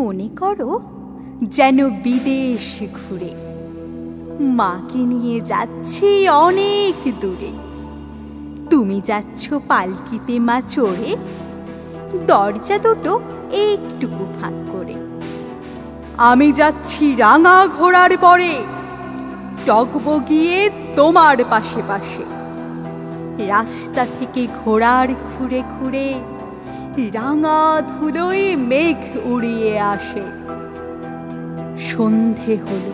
মনে করো যেন বিদেশ ঘুরে মাকে নিয়ে যাচ্ছি অনেক দূরে। তুমি যাচ্ছ পালকিতে মা চড়ে, দরজা দুটো একটুকু ফাঁক করে। আমি যাচ্ছি রাঙা ঘোড়ার পরে, টগবগিয়ে তোমার পাশে পাশে। রাস্তা থেকে ঘোড়ার খুঁড়ে খুঁড়ে রাঙা ধুলোয় মেঘ উড়িয়ে আসে। সন্ধে হল,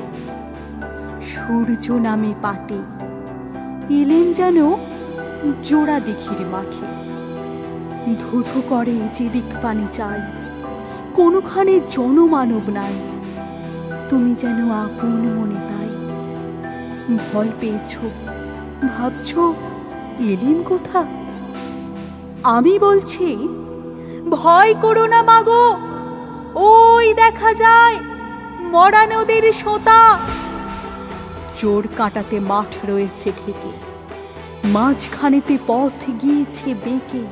সূর্য নামে পাটে, এলেন যেন জোড়া দিঘির মাঠে। ধুধু করে যেদিক পানি চাই, কোনোখানে জনমানব নাই। তুমি যেন আপন মনে তাই ভয় পেয়েছ, ভাবছ এলেন কোথা। আমি বলছি ভয় করো না মাগো, ওই দেখা যায় মরা নদীর সোঁতা। চোর কাটাতে মাঠ রয়েছে ঢেকে, মাঝখানেতে পথ গিয়েছে বেঁকে।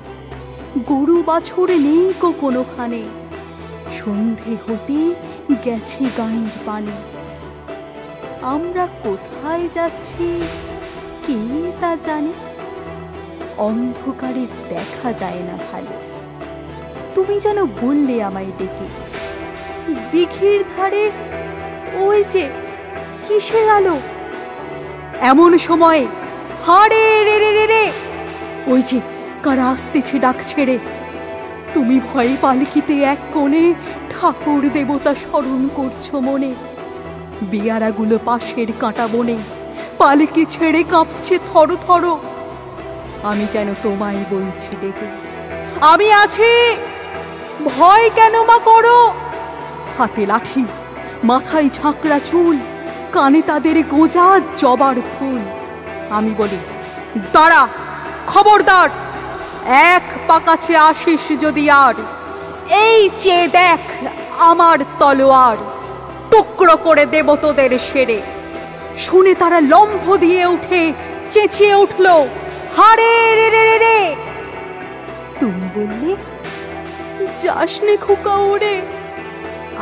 গরু বাছুর নেই কো কোনোখানে, সন্ধে হতে গেছে গাঁয়ের পানে। আমরা কোথায় যাচ্ছি কে তা জানে, অন্ধকারে দেখা যায় না ভালো। তুমি যেন বললে আমায় ডেকে, দিঘির ধারে ওই যে কিসের আলো। এমন সময় হারে রে রে রে, ওই যে কারা আসতেছে ডাক ছেড়ে। তুমি ভয়ে পালকিতে এক কোণে ঠাকুর দেবতা স্মরণ করছো মনে। বেয়ারাগুলো পাশের কাঁটা বনে পালকি ছেড়ে কাঁপছে থর থর। আমি যেন তোমায় বলছি ডেকে, আমি আছি, ভয় কেন মা করো। হাতে লাঠি, মাথায় ঝাঁকড়া চুল, কানে তাদের গোঁজা জবার ফুল। আমি বলি দাঁড়া, খবরদার, এক পাকাছে আসিস যদি আর, এই চেয়ে দেখ আমার তলোয়ার, টুকরো করে দেব তোদের সেরে। শুনে তারা লম্ফ দিয়ে উঠে চেঁচিয়ে উঠল হারে রে রে রে। তুমি বললে যাসনে খোকা ওরে।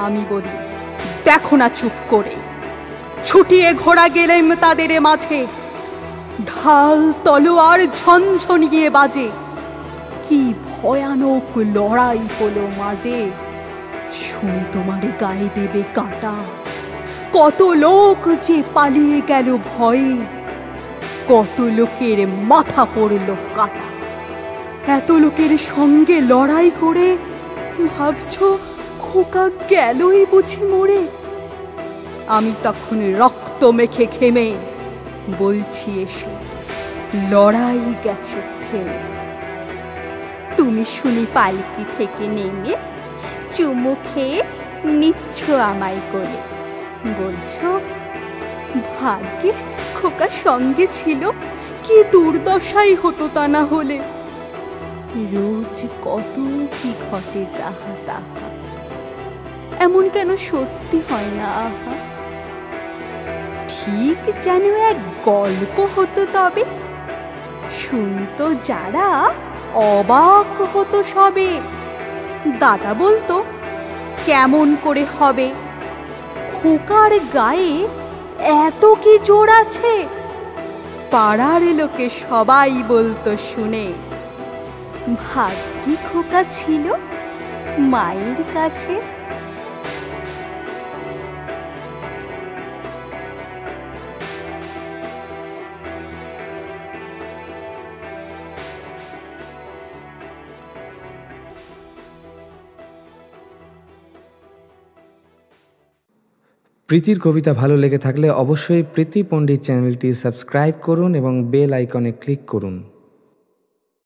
আমি বলি দেখো না চুপ করে, ছুটিয়ে ঘোড়া গেলেম তাদের মাঝে। ঢাল তলোয়ার ঝনঝনিয়ে বাজে, কি ভয়ানক লড়াই হলো মাঝে। শুনে তোমার গায়ে দেবে কাঁটা, কত লোক যে পালিয়ে গেল ভয়ে। কত লোকের মাথা পড়ল কাটা, এত লোকের সঙ্গে লড়াই করে ভাবছ খোকা গেলই বুঝি মরে। আমি তখন রক্ত মেখে ঘেমে বলছি এসে, লড়াই গেছে থেমে। তুমি শুনি পালকি থেকে নেমে চুমু খেয়ে নিচ্ছ আমায় কোলে, বলছ ভাগ্যে খোকা সঙ্গে ছিল, কি দুর্দশাই হতো তা না হলে। রোজ কত কি ঘটে যাহা তাহা, এমন কেন সত্যি হয় না আহা। ঠিক যেন এক গল্প হতো তবে, শুনতো যারা অবাক হতো সবে। দাদা বলতো কেমন করে হবে, খোকার গায়ে এত কি জোর আছে। পাড়ার লোকে সবাই বলতো শুনে, ভাগ্যি খোকা ছিল মায়ের কাছে। প্রীতির কবিতা ভালো লেগে থাকলে অবশ্যই প্রীতি পণ্ডিত চ্যানেলটি সাবস্ক্রাইব করুন এবং বেল আইকনে ক্লিক করুন।